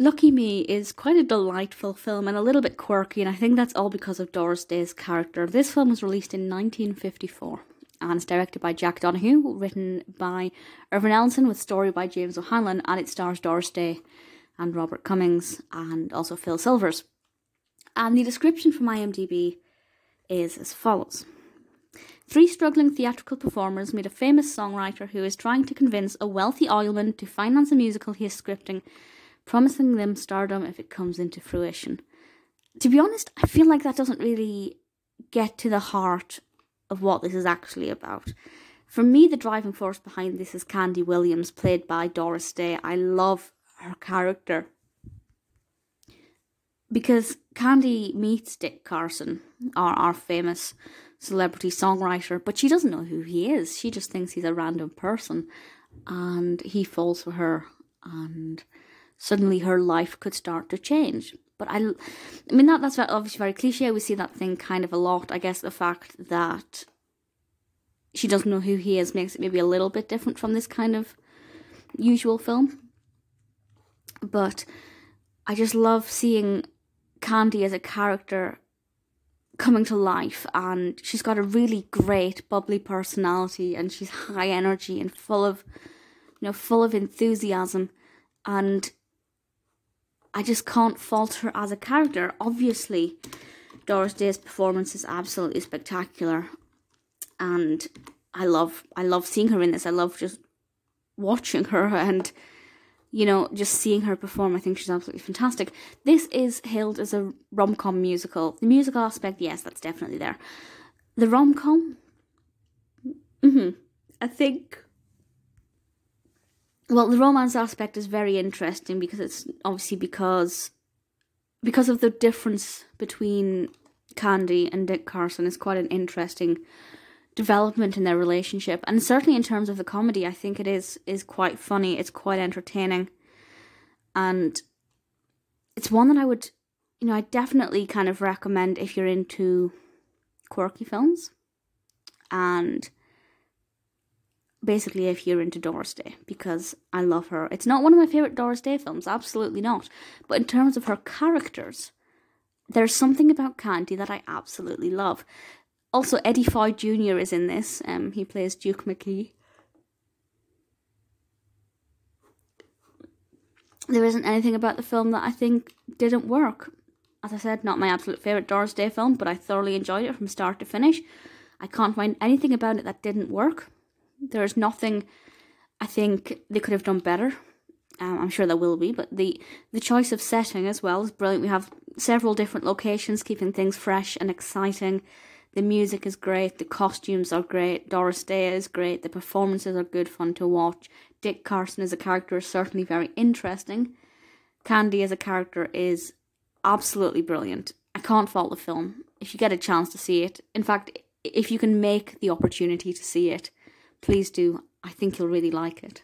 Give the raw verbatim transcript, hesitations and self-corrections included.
Lucky Me is quite a delightful film and a little bit quirky, and I think that's all because of Doris Day's character. This film was released in nineteen fifty-four and it's directed by Jack Donohue, written by Irvin Ellison with story by James O'Hanlon, and it stars Doris Day and Robert Cummings and also Phil Silvers. And the description from IMDb is as follows. Three struggling theatrical performers meet a famous songwriter who is trying to convince a wealthy oilman to finance a musical he is scripting, promising them stardom if it comes into fruition. To be honest, I feel like that doesn't really get to the heart of what this is actually about. For me, the driving force behind this is Candy Williams, played by Doris Day. I love her character, because Candy meets Dick Carson, our, our famous celebrity songwriter, but she doesn't know who he is. She just thinks he's a random person, and he falls for her, and suddenly her life could start to change. But I, I mean, that that's obviously very cliche. We see that thing kind of a lot. I guess the fact that she doesn't know who he is makes it maybe a little bit different from this kind of usual film. But I just love seeing Candy as a character coming to life, and she's got a really great bubbly personality, and she's high energy and full of, you know, full of enthusiasm, and I just can't fault her as a character. Obviously, Doris Day's performance is absolutely spectacular, and I love I love seeing her in this. I love just watching her and, you know, just seeing her perform. I think she's absolutely fantastic. This is hailed as a rom-com musical. The musical aspect, yes, that's definitely there. The rom-com? Mm-hmm. I think... Well, the romance aspect is very interesting because it's obviously because... Because of the difference between Candy and Dick Carson is quite an interesting development in their relationship, and certainly in terms of the comedy, I think it is is quite funny. It's quite entertaining, and it's one that I would, you know, I definitely kind of recommend if you're into quirky films, and basically if you're into Doris Day, because I love her. It's not one of my favorite Doris Day films, absolutely not, but in terms of her characters, there's something about Candy that I absolutely love. Also, Eddie Foy Junior is in this. Um, he plays Duke McKee. There isn't anything about the film that I think didn't work. As I said, not my absolute favourite Doris Day film, but I thoroughly enjoyed it from start to finish. I can't find anything about it that didn't work. There's nothing I think they could have done better. Um, I'm sure there will be, but the, the choice of setting as well is brilliant. We have several different locations, keeping things fresh and exciting. The music is great, the costumes are great, Doris Day is great, the performances are good fun to watch. Dick Carson as a character is certainly very interesting. Candy as a character is absolutely brilliant. I can't fault the film if you get a chance to see it. In fact, if you can make the opportunity to see it, please do. I think you'll really like it.